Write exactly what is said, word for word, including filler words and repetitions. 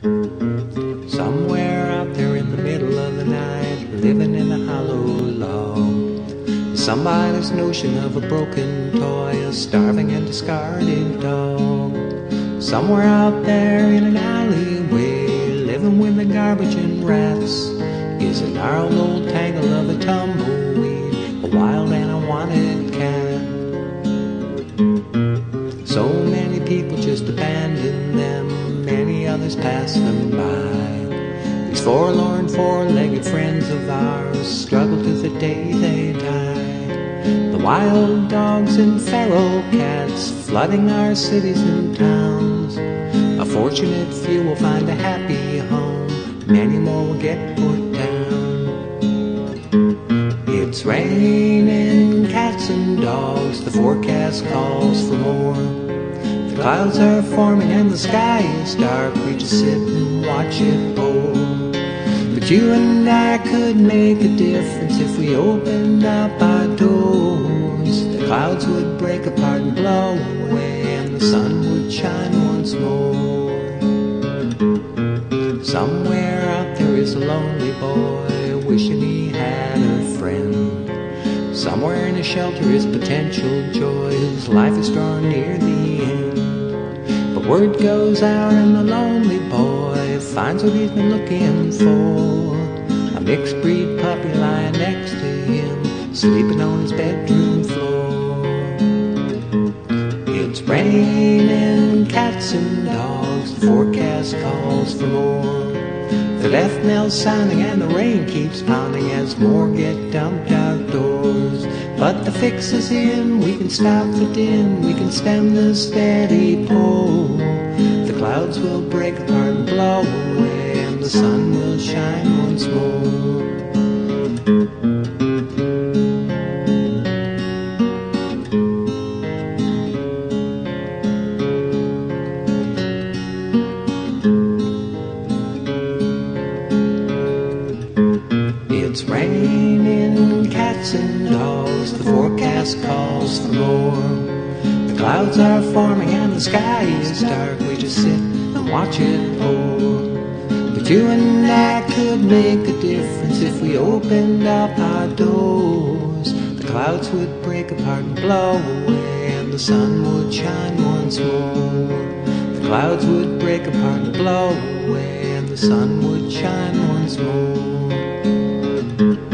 Somewhere out there in the middle of the night, living in a hollow log, somebody's notion of a broken toy, a starving and discarded dog. Somewhere out there in an alleyway, living with the garbage and rats, is a gnarled old tangle of a tumbleweed, a wild and a wanted cat. So many people just abandon them, many others pass them by. These forlorn four-legged friends of ours struggle to the day they die. The wild dogs and feral cats flooding our cities and towns. A fortunate few will find a happy home, many more will get put down. It's raining cats and dogs, the forecast calls for more. Clouds are forming and the sky is dark, we just sit and watch it pour. But you and I could make a difference if we opened up our doors. The clouds would break apart and blow away, and the sun would shine once more. Somewhere out there is a lonely boy wishing he had a friend. Somewhere in a shelter is potential joy, his life is drawn near the end. Word goes out and the lonely boy finds what he's been looking for. A mixed breed puppy lying next to him, sleeping on his bedroom floor. It's raining cats and dogs, the forecast calls for more. The death knell's sounding and the rain keeps pounding as more get dumped outdoors. But the fix is in, we can stop the din, we can stem the steady pull. The clouds will break apart and blow away, and the sun will shine once more. It's raining cats and dogs, the forecast calls for more. The clouds are forming and the sky is dark, we just sit and watch it pour. But you and I could make a difference if we opened up our doors. The clouds would break apart and blow away, and the sun would shine once more. The clouds would break apart and blow away, and the sun would shine once more. Thank you.